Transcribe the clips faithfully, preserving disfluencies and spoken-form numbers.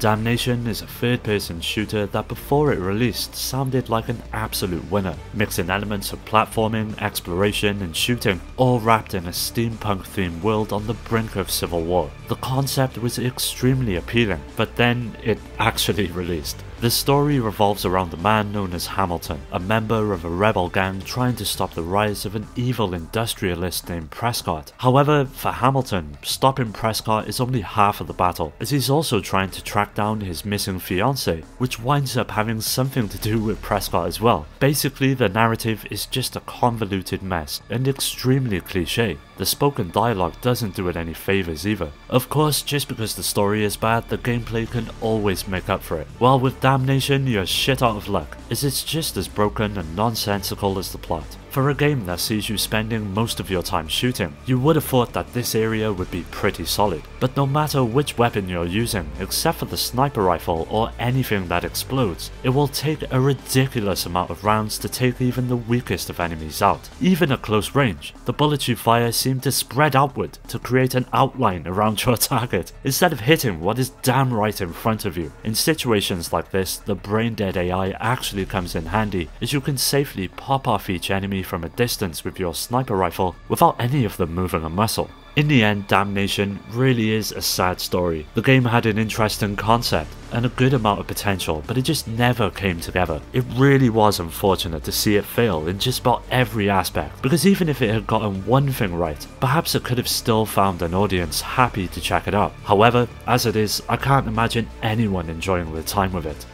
Damnation is a third-person shooter that before it released sounded like an absolute winner, mixing elements of platforming, exploration and shooting, all wrapped in a steampunk-themed world on the brink of civil war. The concept was extremely appealing, but then it actually released. The story revolves around a man known as Hamilton, a member of a rebel gang trying to stop the rise of an evil industrialist named Prescott. However, for Hamilton, stopping Prescott is only half of the battle, as he's also trying to track down his missing fiancée, which winds up having something to do with Prescott as well. Basically, the narrative is just a convoluted mess, and extremely cliché. The spoken dialogue doesn't do it any favours either. Of course, just because the story is bad, the gameplay can always make up for it. While with Damnation, you're shit out of luck, as it's just as broken and nonsensical as the plot. For a game that sees you spending most of your time shooting, you would have thought that this area would be pretty solid, but no matter which weapon you're using, except for the sniper rifle or anything that explodes, it will take a ridiculous amount of rounds to take even the weakest of enemies out. Even at close range, the bullets you fire seem to spread outward to create an outline around your target, instead of hitting what is damn right in front of you. In situations like this, the brain-dead A I actually comes in handy, as you can safely pop off each enemy from a distance with your sniper rifle without any of them moving a muscle. In the end, Damnation really is a sad story. The game had an interesting concept and a good amount of potential, but it just never came together. It really was unfortunate to see it fail in just about every aspect, because even if it had gotten one thing right, perhaps it could have still found an audience happy to check it out. However, as it is, I can't imagine anyone enjoying their time with it.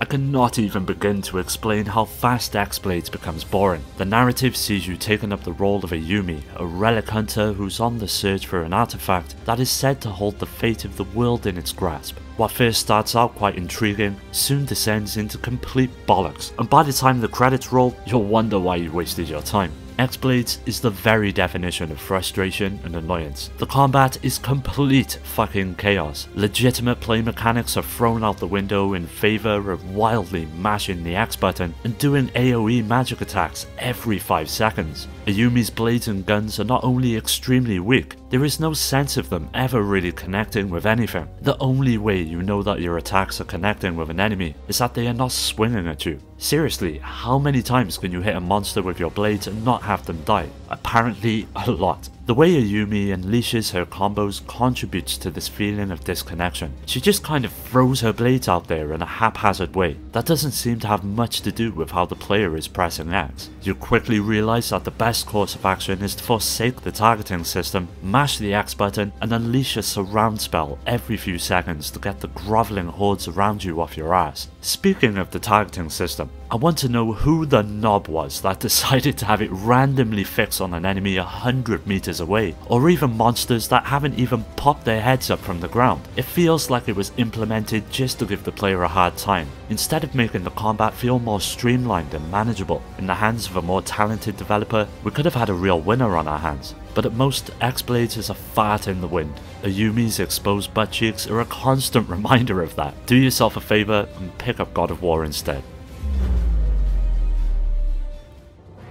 I cannot even begin to explain how fast X-Blades becomes boring. The narrative sees you taking up the role of a Yumi, a relic hunter who's on the search for an artifact that is said to hold the fate of the world in its grasp. What first starts out quite intriguing soon descends into complete bollocks, and by the time the credits roll, you'll wonder why you wasted your time. X-Blades is the very definition of frustration and annoyance. The combat is complete fucking chaos. Legitimate play mechanics are thrown out the window in favour of wildly mashing the X button and doing AoE magic attacks every five seconds. Ayumi's blades and guns are not only extremely weak, there is no sense of them ever really connecting with anything. The only way you know that your attacks are connecting with an enemy is that they are not swinging at you. Seriously, how many times can you hit a monster with your blades and not have them die? Apparently a lot. The way Ayumi unleashes her combos contributes to this feeling of disconnection. She just kind of throws her blades out there in a haphazard way that doesn't seem to have much to do with how the player is pressing X. You quickly realise that the best course of action is to forsake the targeting system, mash the X button and unleash a surround spell every few seconds to get the grovelling hordes around you off your ass. Speaking of the targeting system, I want to know who the knob was that decided to have it randomly fix on an enemy a hundred meters away, or even monsters that haven't even popped their heads up from the ground. It feels like it was implemented just to give the player a hard time, instead of making the combat feel more streamlined and manageable. In the hands of a more talented developer, we could have had a real winner on our hands. But at most, X-Blades is a fart in the wind. Ayumi's exposed butt cheeks are a constant reminder of that. Do yourself a favour and pick up God of War instead.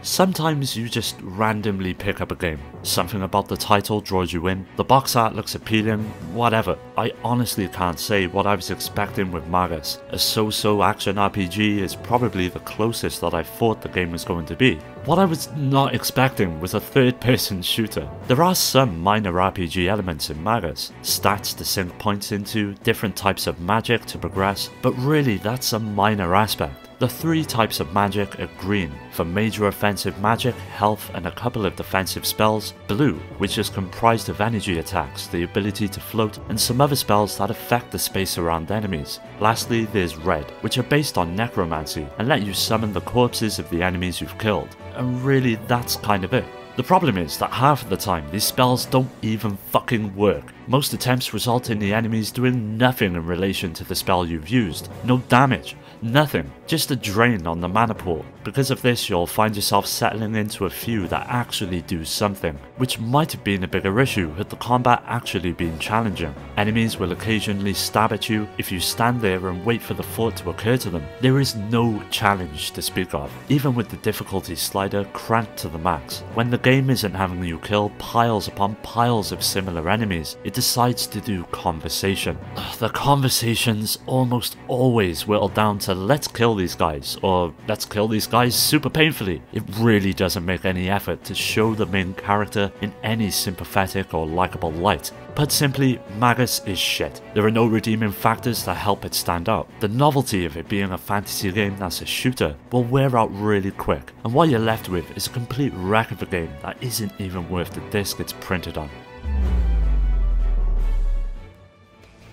Sometimes you just randomly pick up a game. Something about the title draws you in, the box art looks appealing, whatever. I honestly can't say what I was expecting with Magus. A so-so action R P G is probably the closest that I thought the game was going to be. What I was not expecting was a third-person shooter. There are some minor R P G elements in Magus, stats to sync points into, different types of magic to progress, but really that's a minor aspect. The three types of magic are green, for major offensive magic, health and a couple of defensive spells, blue, which is comprised of energy attacks, the ability to float and some other spells that affect the space around enemies. Lastly, there's red, which are based on necromancy and let you summon the corpses of the enemies you've killed. And really, that's kind of it. The problem is that half of the time, these spells don't even fucking work. Most attempts result in the enemies doing nothing in relation to the spell you've used. No damage. Nothing. Just a drain on the mana pool. Because of this, you'll find yourself settling into a few that actually do something, which might have been a bigger issue had the combat actually been challenging. Enemies will occasionally stab at you if you stand there and wait for the thought to occur to them. There is no challenge to speak of, even with the difficulty slider cranked to the max. When the game isn't having you kill piles upon piles of similar enemies, it decides to do conversation. The conversations almost always whittle down to let's kill these guys, or let's kill these guys super painfully. It really doesn't make any effort to show the main character in any sympathetic or likable light. Put simply, Magus is shit. There are no redeeming factors that help it stand out. The novelty of it being a fantasy game that's a shooter will wear out really quick, and what you're left with is a complete wreck of a game that isn't even worth the disc it's printed on.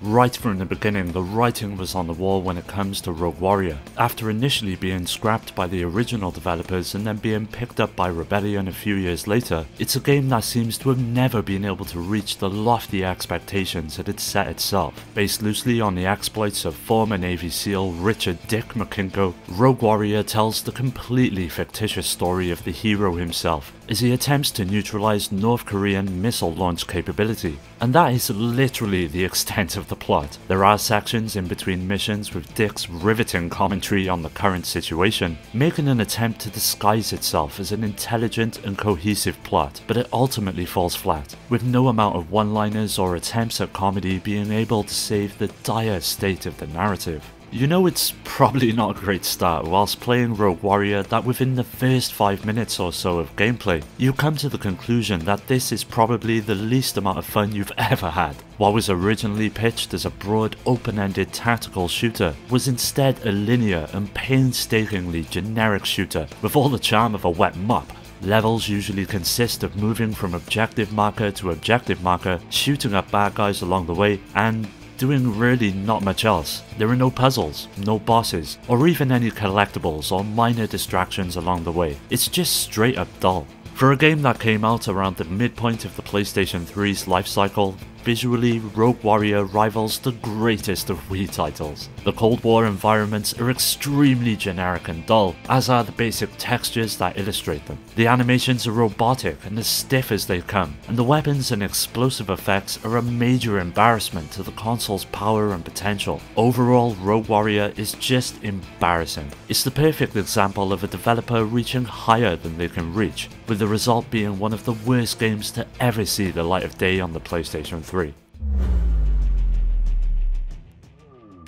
Right from the beginning, the writing was on the wall when it comes to Rogue Warrior. After initially being scrapped by the original developers and then being picked up by Rebellion a few years later, it's a game that seems to have never been able to reach the lofty expectations it had set itself. Based loosely on the exploits of former Navy SEAL Richard Dick Marcinko, Rogue Warrior tells the completely fictitious story of the hero himself, as he attempts to neutralize North Korean missile launch capability. And that is literally the extent of the plot. There are sections in between missions with Dick's riveting commentary on the current situation, making an attempt to disguise itself as an intelligent and cohesive plot, but it ultimately falls flat, with no amount of one-liners or attempts at comedy being able to save the dire state of the narrative. You know it's probably not a great start whilst playing Rogue Warrior that within the first five minutes or so of gameplay, you come to the conclusion that this is probably the least amount of fun you've ever had. What was originally pitched as a broad, open-ended tactical shooter was instead a linear and painstakingly generic shooter with all the charm of a wet mop. Levels usually consist of moving from objective marker to objective marker, shooting up bad guys along the way, and doing really not much else. There are no puzzles, no bosses, or even any collectibles or minor distractions along the way. It's just straight up dull. For a game that came out around the midpoint of the PlayStation three's life cycle, visually, Rogue Warrior rivals the greatest of Wii titles. The Cold War environments are extremely generic and dull, as are the basic textures that illustrate them. The animations are robotic and as stiff as they come, and the weapons and explosive effects are a major embarrassment to the console's power and potential. Overall, Rogue Warrior is just embarrassing. It's the perfect example of a developer reaching higher than they can reach, with the result being one of the worst games to ever see the light of day on the PlayStation three.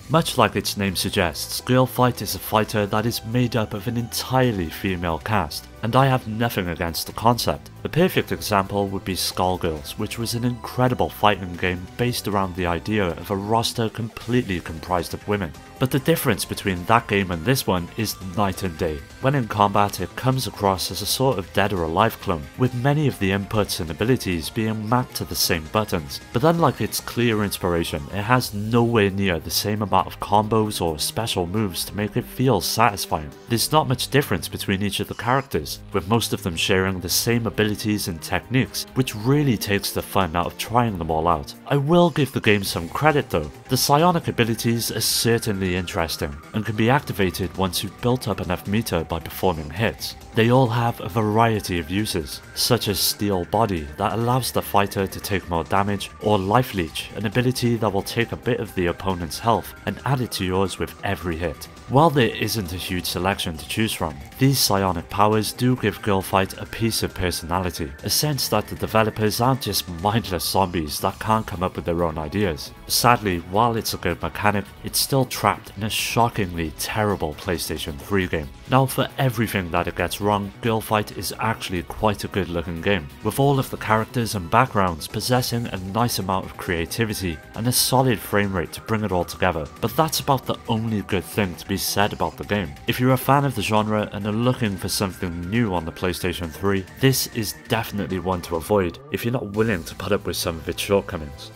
Much like its name suggests, Girl Fight is a fighter that is made up of an entirely female cast, and I have nothing against the concept. The perfect example would be Skullgirls, which was an incredible fighting game based around the idea of a roster completely comprised of women. But the difference between that game and this one is night and day. When in combat, it comes across as a sort of Dead or Alive clone, with many of the inputs and abilities being mapped to the same buttons, but unlike its clear inspiration, it has nowhere near the same amount of combos or special moves to make it feel satisfying. There's not much difference between each of the characters, with most of them sharing the same abilities and techniques, which really takes the fun out of trying them all out. I will give the game some credit though. The psionic abilities are certainly interesting, and can be activated once you've built up enough meter by performing hits. They all have a variety of uses, such as Steel Body that allows the fighter to take more damage, or Life Leech, an ability that will take a bit of the opponent's health and add it to yours with every hit. While there isn't a huge selection to choose from, these psionic powers do give Girl Fight a piece of personality, a sense that the developers aren't just mindless zombies that can't come up with their own ideas. Sadly, while it's a good mechanic, it's still trapped in a shockingly terrible PlayStation three game. Now, for everything that it gets wrong, Girl Fight is actually quite a good looking game, with all of the characters and backgrounds possessing a nice amount of creativity and a solid frame rate to bring it all together, but that's about the only good thing to be said about the game. If you're a fan of the genre and are looking for something new on the PlayStation three, this is definitely one to avoid if you're not willing to put up with some of its shortcomings.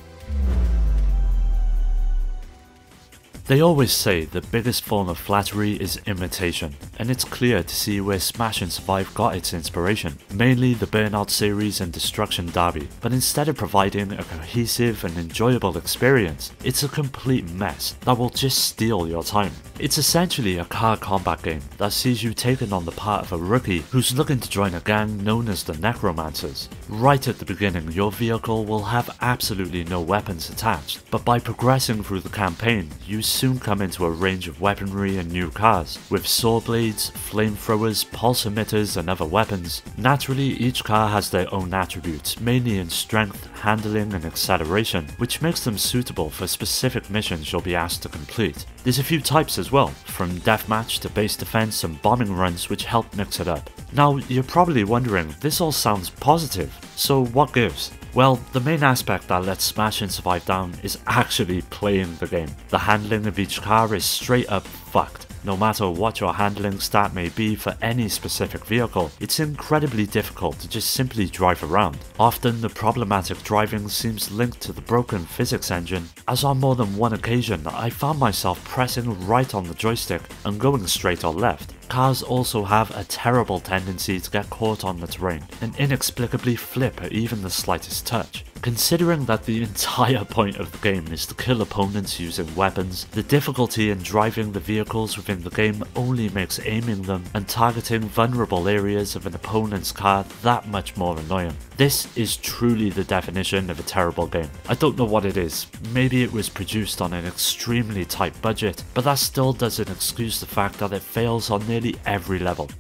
They always say the biggest form of flattery is imitation, and it's clear to see where Smash and Survive got its inspiration, mainly the Burnout series and Destruction Derby, but instead of providing a cohesive and enjoyable experience, it's a complete mess that will just steal your time. It's essentially a car combat game that sees you taken on the part of a rookie who's looking to join a gang known as the Necromancers. Right at the beginning, your vehicle will have absolutely no weapons attached, but by progressing through the campaign, you soon come into a range of weaponry and new cars, with saw blades, flamethrowers, pulse emitters and other weapons. Naturally, each car has their own attributes, mainly in strength, handling and acceleration, which makes them suitable for specific missions you'll be asked to complete. There's a few types as well, from deathmatch to base defense and bombing runs, which help mix it up. Now, you're probably wondering, this all sounds positive, so what gives? Well, the main aspect that lets Smash and Survive down is actually playing the game. The handling of each car is straight up fucked. No matter what your handling stat may be for any specific vehicle, it's incredibly difficult to just simply drive around. Often the problematic driving seems linked to the broken physics engine, as on more than one occasion I found myself pressing right on the joystick and going straight or left. Cars also have a terrible tendency to get caught on the terrain and inexplicably flip at even the slightest touch. Considering that the entire point of the game is to kill opponents using weapons, the difficulty in driving the vehicles within the game only makes aiming them and targeting vulnerable areas of an opponent's car that much more annoying. This is truly the definition of a terrible game. I don't know what it is, maybe it was produced on an extremely tight budget, but that still doesn't excuse the fact that it fails on nearly every level.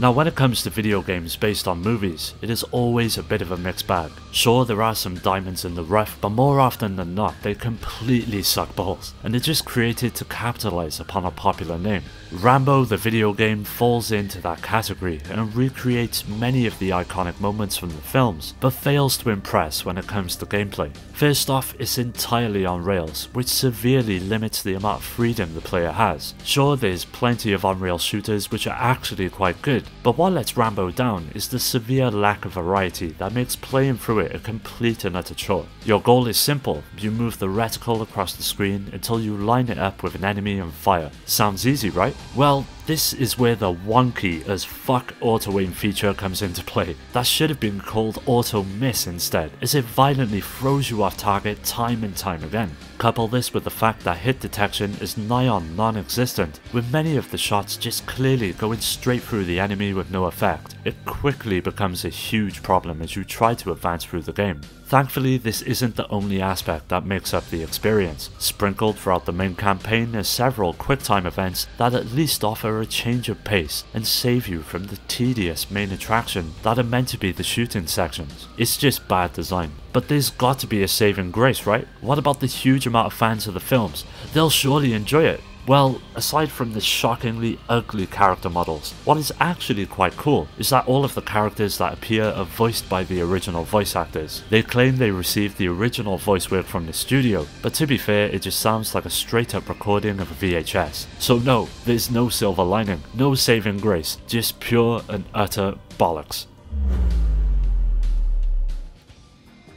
Now, when it comes to video games based on movies, it is always a bit of a mixed bag. Sure, there are some diamonds in the rough, but more often than not, they completely suck balls, and they're just created to capitalize upon a popular name. Rambo the video game falls into that category and recreates many of the iconic moments from the films, but fails to impress when it comes to gameplay. First off, it's entirely on rails, which severely limits the amount of freedom the player has. Sure, there's plenty of on-rail shooters which are actually quite good, but what lets Rambo down is the severe lack of variety that makes playing through it a complete and utter chore. Your goal is simple, you move the reticle across the screen until you line it up with an enemy and fire. Sounds easy, right? Well, this is where the wonky as fuck auto-aim feature comes into play. That should have been called auto-miss instead, as it violently throws you off target time and time again. Couple this with the fact that hit detection is nigh on non-existent, with many of the shots just clearly going straight through the enemy with no effect. It quickly becomes a huge problem as you try to advance through the game. Thankfully, this isn't the only aspect that makes up the experience. Sprinkled throughout the main campaign are several quick-time events that at least offer a change of pace and save you from the tedious main attraction that are meant to be the shooting sections. It's just bad design. But there's got to be a saving grace, right? What about the huge amount of fans of the films? They'll surely enjoy it. Well, aside from the shockingly ugly character models, what is actually quite cool is that all of the characters that appear are voiced by the original voice actors. They claim they received the original voice work from the studio, but to be fair, it just sounds like a straight up recording of a V H S. So no, there's no silver lining, no saving grace, just pure and utter bollocks.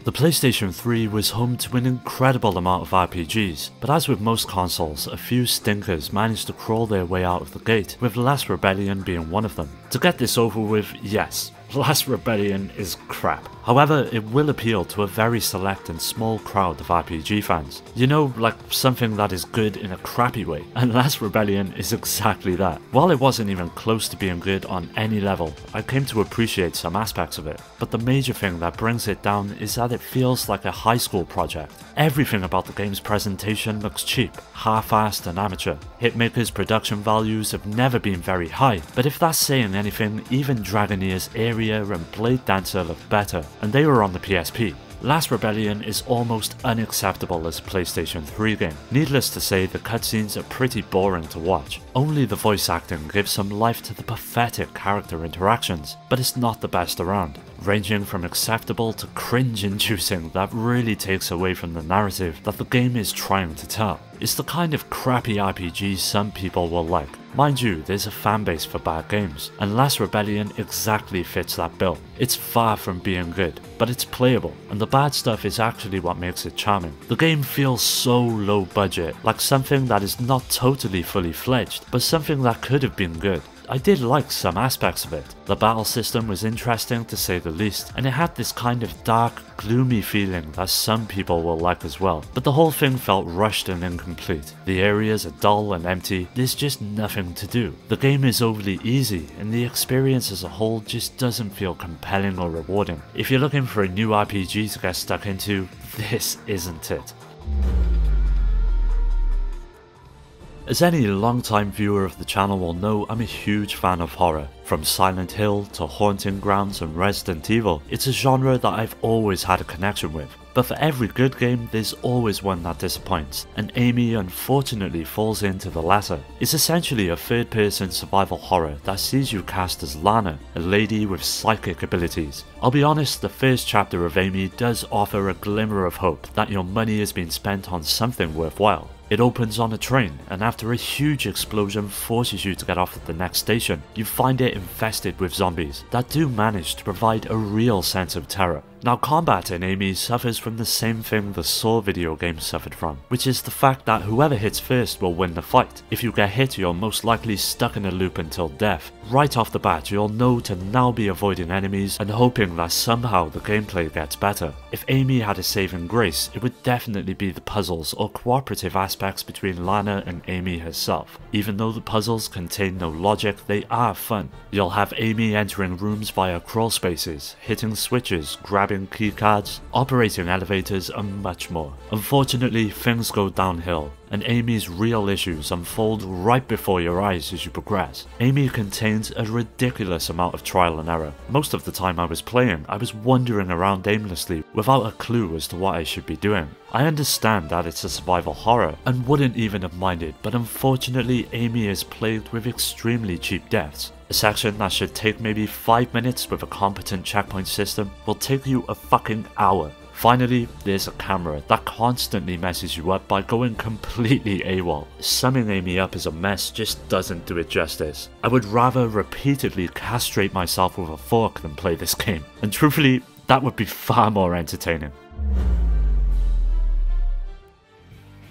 The PlayStation three was home to an incredible amount of R P Gs, but as with most consoles, a few stinkers managed to crawl their way out of the gate, with Last Rebellion being one of them. To get this over with, yes, Last Rebellion is crap. However, it will appeal to a very select and small crowd of R P G fans. You know, like something that is good in a crappy way, and Last Rebellion is exactly that. While it wasn't even close to being good on any level, I came to appreciate some aspects of it, but the major thing that brings it down is that it feels like a high school project. Everything about the game's presentation looks cheap, half-assed and amateur. Hitmaker's production values have never been very high, but if that's saying anything, even Dragoneer's Aria and Blade Dancer look better, and they were on the P S P. Last Rebellion is almost unacceptable as a PlayStation three game. Needless to say, the cutscenes are pretty boring to watch. Only the voice acting gives some life to the pathetic character interactions, but it's not the best around. ranging from acceptable to cringe-inducing that really takes away from the narrative that the game is trying to tell. It's the kind of crappy R P G some people will like. Mind you, there's a fanbase for bad games, and Last Rebellion exactly fits that bill. It's far from being good, but it's playable, and the bad stuff is actually what makes it charming. The game feels so low budget, like something that is not totally fully fledged, but something that could have been good. I did like some aspects of it. The battle system was interesting to say the least, and it had this kind of dark, gloomy feeling that some people will like as well, but the whole thing felt rushed and incomplete. The areas are dull and empty, there's just nothing to do. The game is overly easy, and the experience as a whole just doesn't feel compelling or rewarding. If you're looking for a new R P G to get stuck into, this isn't it. As any long-time viewer of the channel will know, I'm a huge fan of horror. From Silent Hill to Haunting Grounds and Resident Evil, it's a genre that I've always had a connection with. But for every good game, there's always one that disappoints, and Amy unfortunately falls into the latter. It's essentially a third-person survival horror that sees you cast as Lana, a lady with psychic abilities. I'll be honest, the first chapter of Amy does offer a glimmer of hope that your money has been spent on something worthwhile. It opens on a train, and after a huge explosion forces you to get off at the next station, you find it infested with zombies that do manage to provide a real sense of terror. Now, combat in Amy suffers from the same thing the Saw video game suffered from, which is the fact that whoever hits first will win the fight. If you get hit, you're most likely stuck in a loop until death. Right off the bat, you'll know to now be avoiding enemies and hoping that somehow the gameplay gets better. If Amy had a saving grace, it would definitely be the puzzles or cooperative aspects between Lana and Amy herself. Even though the puzzles contain no logic, they are fun. You'll have Amy entering rooms via crawl spaces, hitting switches, grabbing key cards, operating elevators, and much more. Unfortunately, things go downhill, and Amy's real issues unfold right before your eyes as you progress. Amy contains a ridiculous amount of trial and error. Most of the time I was playing, I was wandering around aimlessly without a clue as to what I should be doing. I understand that it's a survival horror and wouldn't even have minded, but unfortunately Amy is plagued with extremely cheap deaths. A section that should take maybe five minutes with a competent checkpoint system will take you a fucking hour. Finally, there's a camera that constantly messes you up by going completely AWOL. Summing Amy up as a mess just doesn't do it justice. I would rather repeatedly castrate myself with a fork than play this game, and truthfully, that would be far more entertaining.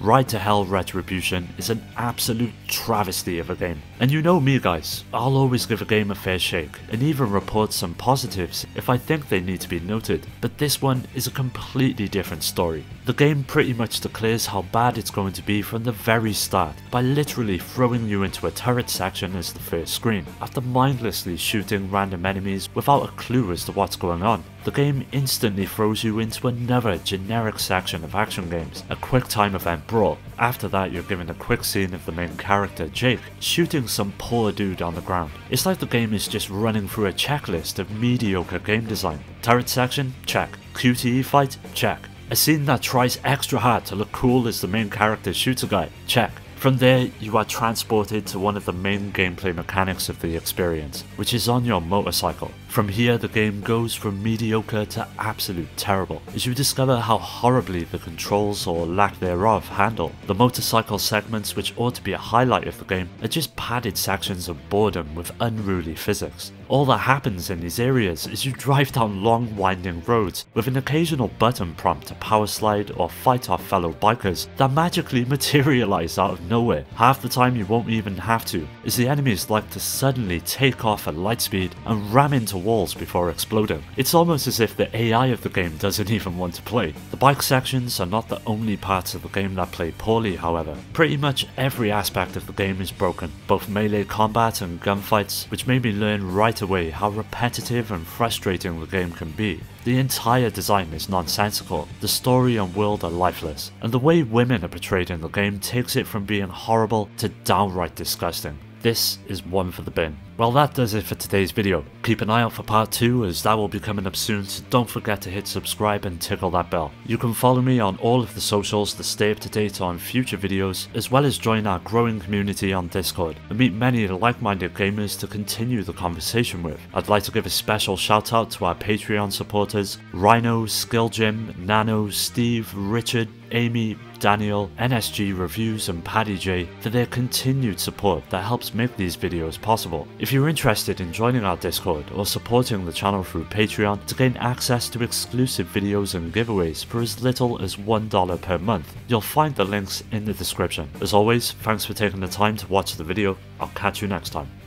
Ride to Hell Retribution is an absolute travesty of a game. And you know me guys, I'll always give a game a fair shake, and even report some positives if I think they need to be noted, but this one is a completely different story. The game pretty much declares how bad it's going to be from the very start, by literally throwing you into a turret section as the first screen, after mindlessly shooting random enemies without a clue as to what's going on. The game instantly throws you into another generic section of action games, a quick time event brawl. After that, you're given a quick scene of the main character, Jake, shooting some poor dude on the ground. It's like the game is just running through a checklist of mediocre game design. Turret section? Check. Q T E fight? Check. A scene that tries extra hard to look cool as the main character shoots a guy? Check. From there, you are transported to one of the main gameplay mechanics of the experience, which is on your motorcycle. From here, the game goes from mediocre to absolute terrible, as you discover how horribly the controls or lack thereof handle. The motorcycle segments, which ought to be a highlight of the game, are just padded sections of boredom with unruly physics. All that happens in these areas is you drive down long winding roads with an occasional button prompt to power slide or fight off fellow bikers that magically materialize out of nowhere. Half the time you won't even have to, as the enemies like to suddenly take off at light speed and ram into walls before exploding. It's almost as if the A I of the game doesn't even want to play. The bike sections are not the only parts of the game that play poorly, however. Pretty much every aspect of the game is broken, both melee combat and gunfights, which made me learn right away how repetitive and frustrating the game can be. The entire design is nonsensical, the story and world are lifeless, and the way women are portrayed in the game takes it from being horrible to downright disgusting. This is one for the bin. Well, that does it for today's video. Keep an eye out for part two as that will be coming up soon, so don't forget to hit subscribe and tickle that bell. You can follow me on all of the socials to stay up to date on future videos, as well as join our growing community on Discord and meet many like-minded gamers to continue the conversation with. I'd like to give a special shout out to our Patreon supporters, Rhino, Skill Jim, Nano, Steve, Richard, Amy, Daniel, N S G Reviews and Paddy J for their continued support that helps make these videos possible. If you're interested in joining our Discord or supporting the channel through Patreon to gain access to exclusive videos and giveaways for as little as one dollar per month, you'll find the links in the description. As always, thanks for taking the time to watch the video. I'll catch you next time.